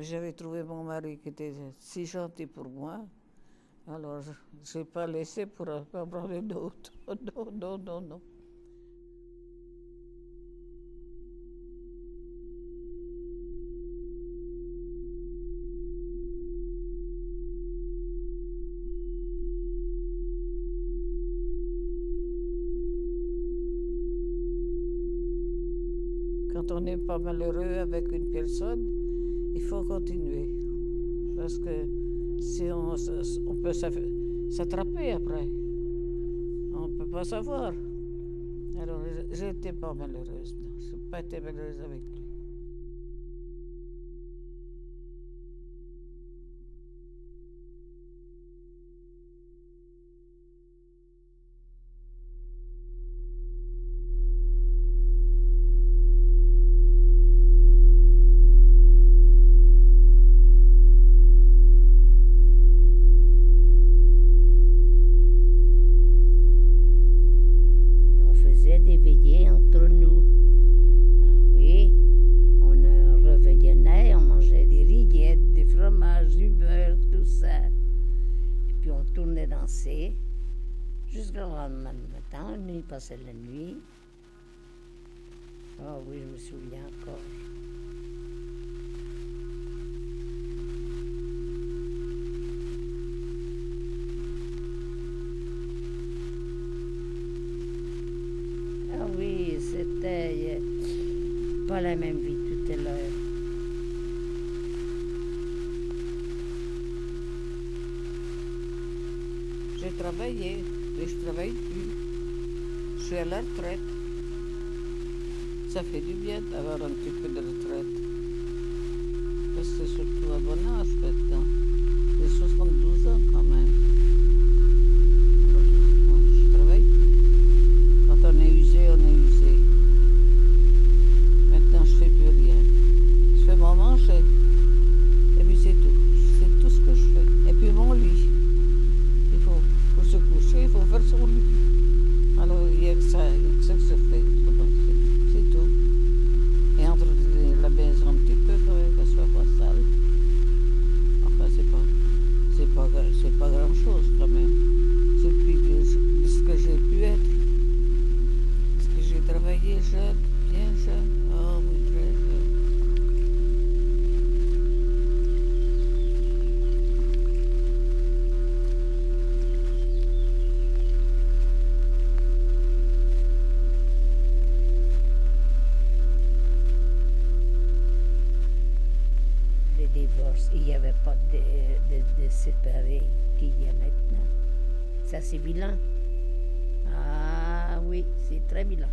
J'avais trouvé mon mari qui était si gentil pour moi, alors je n'ai pas laissé pour un problème d'autre. Non, non, non, non. Quand on n'est pas malheureux avec une personne, il faut continuer. Parce que si on peut s'attraper après, on ne peut pas savoir. Alors, je n'étais pas malheureuse. Non. Je n'ai pas été malheureuse avec lui. Des veillées entre nous. Oui, on revenait, on mangeait des rillettes, des fromages, du beurre, tout ça. Et puis on tournait danser jusqu'au lendemain matin, on y passait la nuit. Ah oui, je me souviens encore. Ah oui, c'était pas la même vie tout à l'heure. J'ai travaillé, mais je travaille plus. Je suis à la retraite. Ça fait du bien d'avoir un petit peu de retraite. Parce que c'est surtout à bon âge maintenant. J'ai 72 ans quand même. On est usé. Maintenant, je ne fais plus rien. Je fais mon manger. Et puis, c'est tout. C'est tout ce que je fais. Et puis, mon lit. Il faut, pour se coucher, il faut faire son lit. Alors, il n'y a que ça que se fait. C'est tout. Et entretenir la maison un petit peu, quand même, qu'elle soit pas sale. Enfin, c'est pas grand-chose, quand même. C'est plus de ce que j'ai pu être. J'ai travaillé jeune, bien jeune, oh oui, très jeune. Le divorce, il n'y avait pas de séparés qu'il y a maintenant. Ça, c'est vilain. Ah oui, c'est très vilain.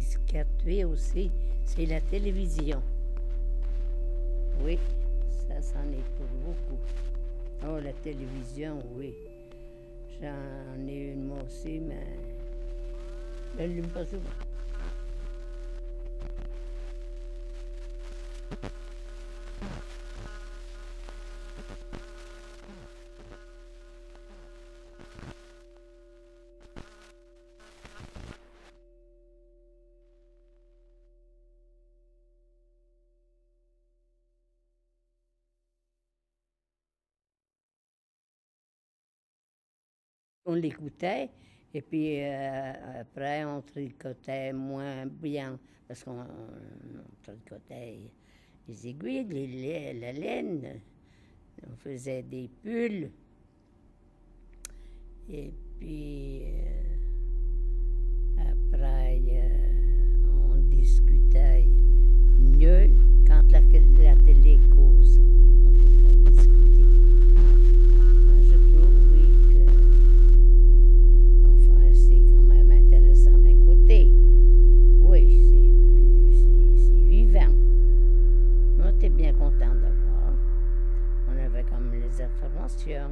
Ce qui a tué aussi, c'est la télévision. Oui, ça, c'en est pour beaucoup. Oh, la télévision, oui. J'en ai une moi aussi, mais je l'allume pas souvent. On l'écoutait et puis après on tricotait moins bien parce qu'on tricotait les aiguilles, la laine, on faisait des pulls et puis après on discutait mieux quand la télé cause. Bien content d'avoir. On avait comme les informations.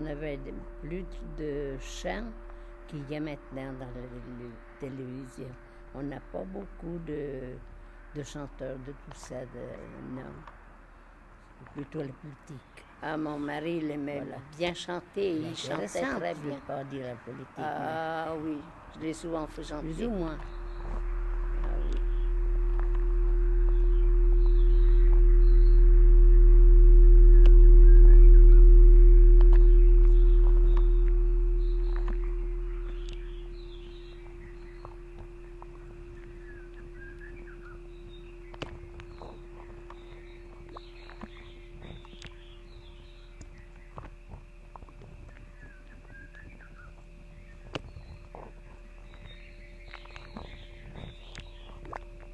On avait plus de champs qu'il y a maintenant dans la télévision. On n'a pas beaucoup de chanteurs de tout ça, non. Plutôt la politique. Ah, mon mari, il aimait bien chanter, il chantait très bien. Je ne pas dire la politique. Ah mais... oui, je l'ai souvent fait chanter. Plus ou moins.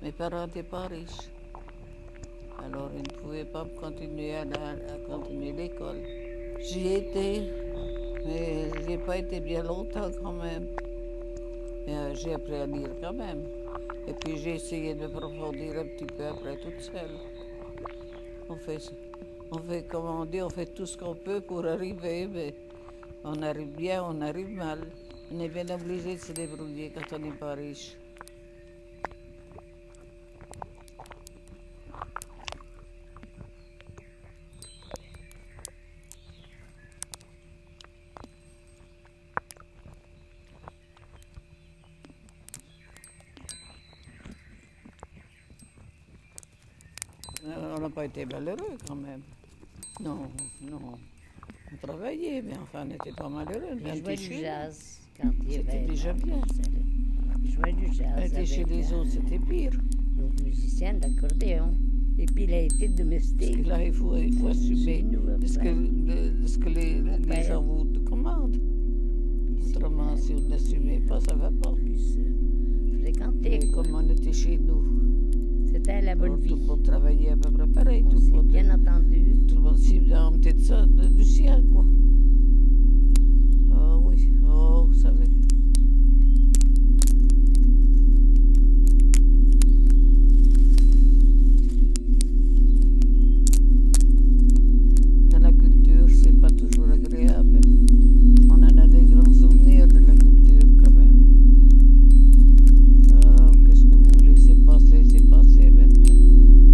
Mes parents n'étaient pas riches, alors ils ne pouvaient pas continuer à continuer l'école. J'y étais, mais je n'ai pas été bien longtemps quand même. Mais j'ai appris à lire quand même. Et puis j'ai essayé de approfondir un petit peu après toute seule. On fait comme on dit, on fait tout ce qu'on peut pour arriver, mais on arrive bien, on arrive mal. On est bien obligé de se débrouiller quand on n'est pas riche. On n'a pas été malheureux quand même. Non, non. On travaillait, mais enfin, on n'était pas malheureux. On jouait du jazz quand il y avait... C'était déjà bien. On jouait du jazz. On était chez les autres, c'était pire. Donc, musicien d'accordéon. Et puis, il a été domestique. Là, il faut assumer ce que les gens vous commandent. Autrement, si vous n'assumez pas, ça ne va pas. Fréquenter. Mais comme on était chez nous. C'était la bonne vie. Tout le monde travaillait à peu près pareil. Tout le monde, bien entendu. Tout le monde s'y mettait de ça, du sien, quoi. Oh oui, oh, vous savez. Dans la culture, c'est pas toujours agréable. On en a des grands souvenirs de la culture, quand même. C'est passé maintenant.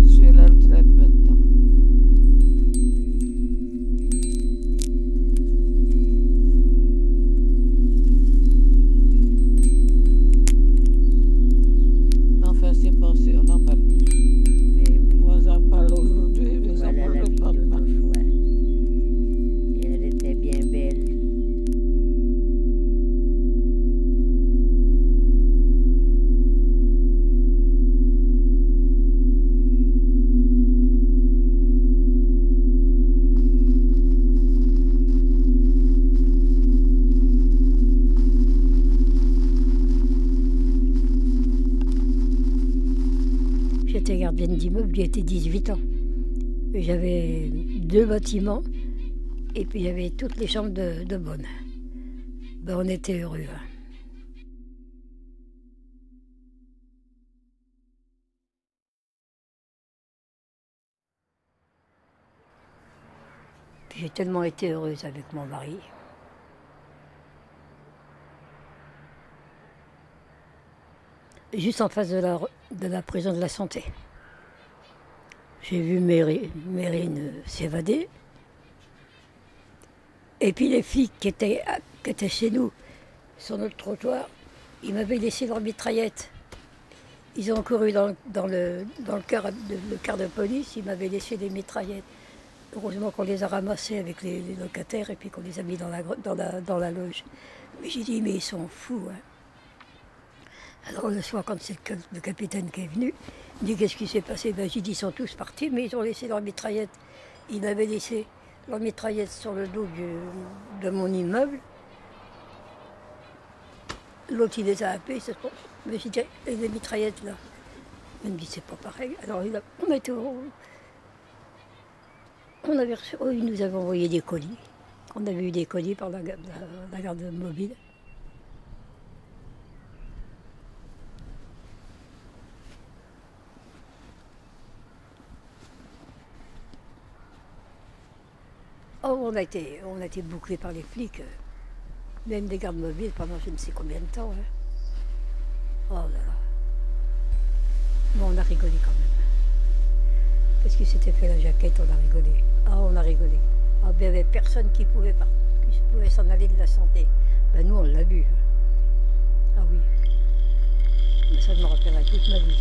Je suis à la retraite maintenant. Enfin, c'est passé, on en parle plus. Oui. Moi, j'en parle aujourd'hui, mais voilà on ne parle pas. Elle était bien belle. J'étais gardienne d'immeuble, j'ai été 18 ans. J'avais 2 bâtiments et puis j'avais toutes les chambres de bonne. Ben, on était heureux. J'ai tellement été heureuse avec mon mari. Juste en face de la prison de la Santé. J'ai vu Mérine s'évader. Et puis les filles qui étaient chez nous, sur notre trottoir, ils m'avaient laissé leur mitraillette. Ils ont couru dans le car de police, ils m'avaient laissé des mitraillettes. Heureusement qu'on les a ramassées avec les locataires et puis qu'on les a mis dans la loge. Mais j'ai dit, mais ils sont fous, hein. Alors le soir, quand c'est le capitaine qui est venu, il dit qu'est-ce qui s'est passé? Ben, j'ai dit, ils sont tous partis, mais ils ont laissé leur mitraillette. Ils avaient laissé leur mitraillette sur le dos de mon immeuble. L'autre, il les a happés, mais j'ai dit, et les mitraillettes là? Il me dit, c'est pas pareil. Alors il nous avait envoyé des colis. On avait eu des colis par la garde mobile. Oh, on a été bouclés par les flics. Même des gardes mobiles pendant je ne sais combien de temps. Hein. Oh là là. Bon, on a rigolé quand même. Parce qu'il s'était fait la jaquette, on a rigolé. Ah, on a rigolé. Ah, ben, il n'y avait personne qui pouvait s'en aller de la santé. Ben, nous, on l'a bu. Ah oui. Mais ça, je me rappellerai toute ma vie.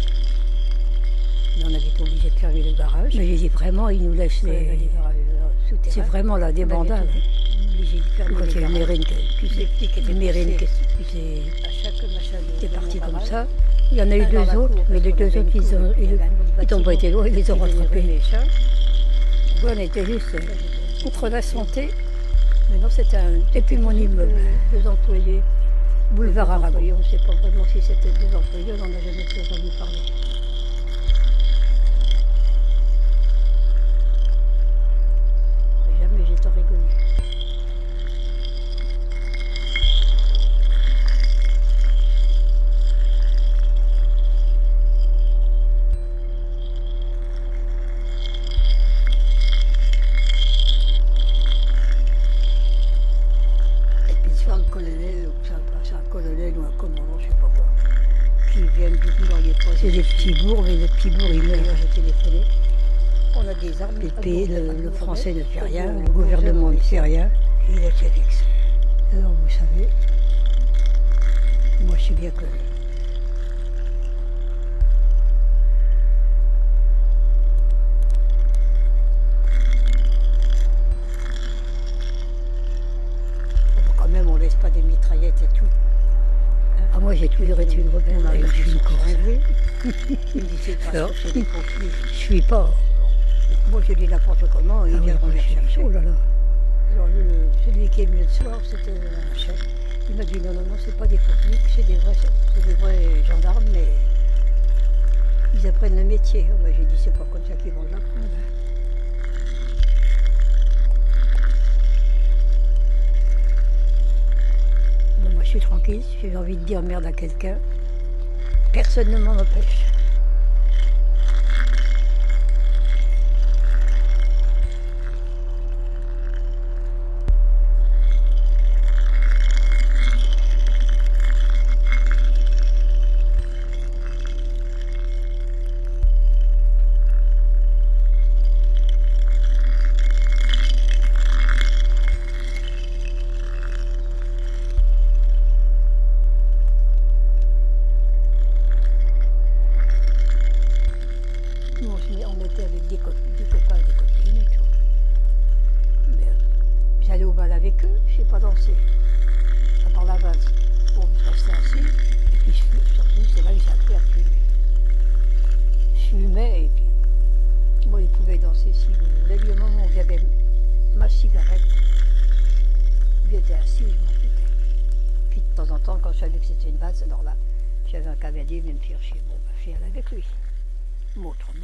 Mais on avait été obligés de fermer les barrages. Mais j'ai dit vraiment, ils nous laissent les barrages souterrains. C'est vraiment la débandade. Quand il y a une mérine qui s'est partie comme ça, il y en a eu deux autres, mais les deux autres, ils n'ont pas été loin, ils les ont rattrapés. On était juste contre la santé. Maintenant, c'est un. Et puis mon immeuble, deux employés, boulevard Arabe. On ne sait pas vraiment si c'était deux employés, on n'en a jamais plus entendu parler. Jamais j'ai tant rigolé. C'est des petits bourgs, mais les petits bourgs, ils meurent. J'ai téléphoné. On a des armes. Les pays, le français ne fait rien, le gouvernement ne fait rien. Il est fixe. Alors, vous savez, moi, je suis bien connu. Quand même, on ne laisse pas des mitraillettes et tout. Ah, moi j'ai toujours été une rebelle, je suis une corse. Je suis pas. Moi j'ai dit n'importe comment, il vient me chercher. Oh là là. Alors celui qui est venu le soir, c'était un chef. Il m'a dit non, c'est pas des faux flics, c'est des vrais gendarmes, mais ils apprennent le métier. Moi j'ai dit c'est pas comme ça qu'ils vont l'apprendre. Moi je suis tranquille, j'ai envie de dire merde à quelqu'un, personne ne m'en empêche. On était avec des copains et des copines et tout. Mais j'allais au bal avec eux, je ne sais pas danser. À part la base, on me fasse danser. Et puis surtout, c'est là que j'ai appris à fumer. Je fumais et puis bon, ils pouvaient danser si vous voulez. Le moment où j'avais ma cigarette, j'étais assis, je m'en foutais. Puis de temps en temps, quand je savais que c'était une base, alors là, j'avais un cavalier, il venait me faire chier. Bon, bah, je suis allé avec lui. Moi, autrement.